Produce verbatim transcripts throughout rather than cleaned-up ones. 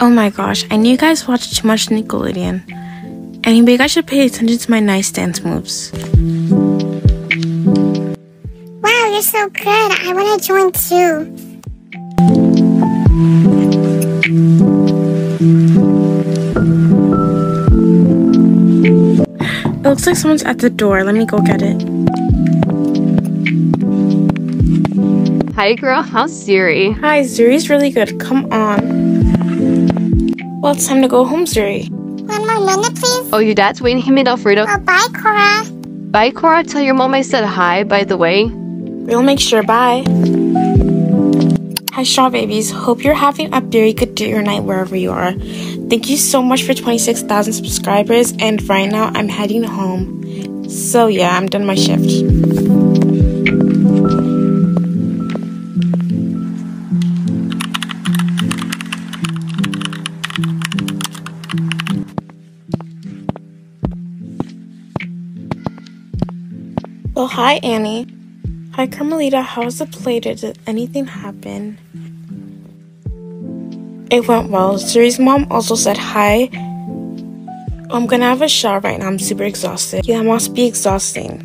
Oh my gosh, I knew you guys watched too much Nickelodeon. Anyway, you guys should pay attention to my nice dance moves. Wow, you're so good. I want to join too. It looks like someone's at the door. Let me go get it. Hi girl, how's Zuri? Hi, Zuri's really good. Come on. Well, it's time to go home, Zuri. One more minute, please. Oh, your dad's waiting. He made Alfredo. Oh, bye, Cora. Bye, Cora. Tell your mom I said hi, by the way. We'll make sure. Bye. Hi, Straw Babies. Hope you're having a very good day or night wherever you are. Thank you so much for twenty-six thousand subscribers. And right now, I'm heading home. So, yeah, I'm done my shift. Oh, hi, Annie. Hi, Carmelita. How was the play? Did anything happen? It went well. Zuri's mom also said hi. I'm gonna have a shower right now. I'm super exhausted. Yeah, it must be exhausting.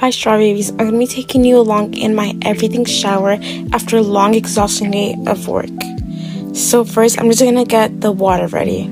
Hi, Straw Babies. I'm gonna be taking you along in my everything shower after a long, exhausting day of work. So first, I'm just gonna get the water ready.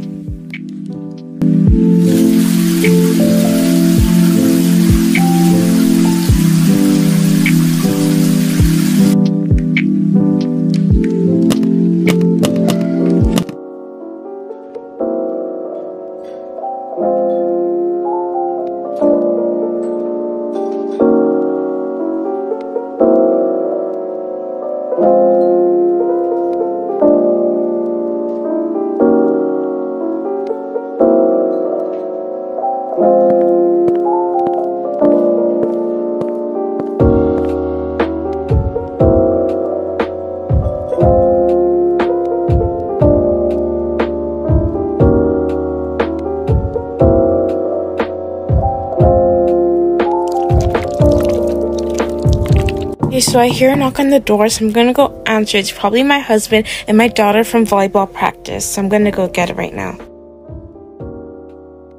So I hear a knock on the door, so I'm gonna go answer. It's probably my husband and my daughter from volleyball practice, so I'm gonna go get it right now.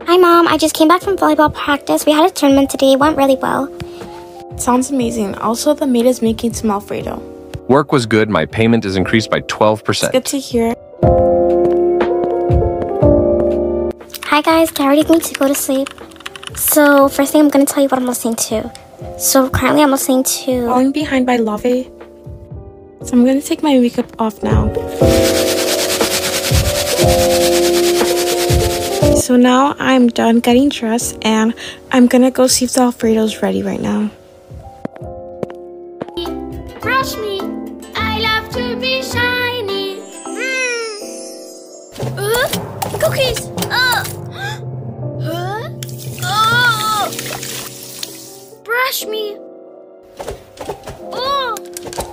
Hi Mom, I just came back from volleyball practice. We had a tournament today, it went really well. Sounds amazing. Also, the maid is making some Alfredo. Work was good, my payment is increased by twelve percent. It's good to hear. Hi guys, get ready for me to go to sleep. So first thing I'm gonna tell you what I'm listening to. So currently I'm listening to Falling Behind by Lovey. So I'm going to take my makeup off now. So now I'm done getting dressed and I'm going to go see if the Alfredo's ready right now. Brush me. I love to be shiny. Mm. Uh, cookies. Uh. Huh? Oh. Brush me. Oh,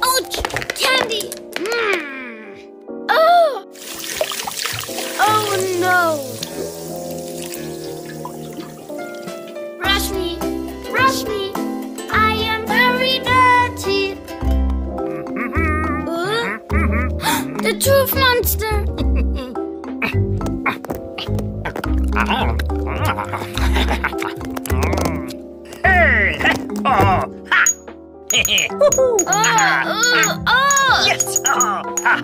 ouch! Candy. Mm. Oh, oh no! Brush me, brush me. I am very dirty. Uh? The tooth monster. Oh, ha! Oh, oh, oh! Yes! Oh, ha!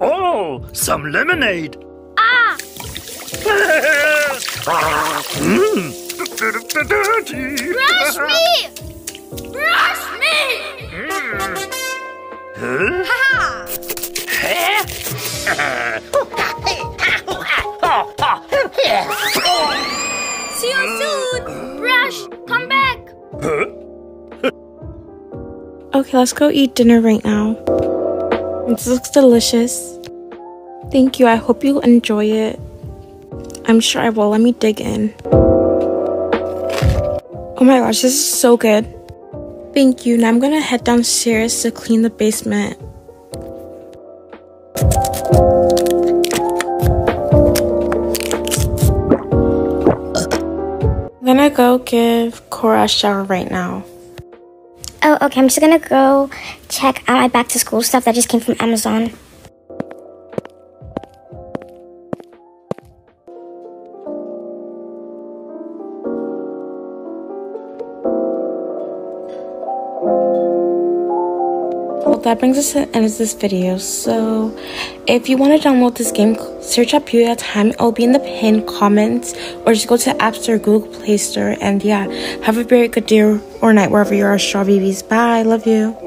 Oh, some lemonade! Ah! Brush me! Brush me! Ha ha! See you soon! Brush, come back! Okay, let's go eat dinner right now. This looks delicious. Thank you. I hope you enjoy it. I'm sure I will. Let me dig in. Oh my gosh, this is so good. Thank you. Now I'm gonna head downstairs to clean the basement. I'm gonna go give Cora a shower right now. Oh, okay. I'm just gonna go check out my back to school stuff that just came from Amazon. That brings us to the end of this video. So if you want to download this game, search up Yoya Time. It'll be in the pinned comments, or just go to the App Store, Google Play Store. And yeah, have a very good day or night wherever you are. Strawberries. Bye. Love you.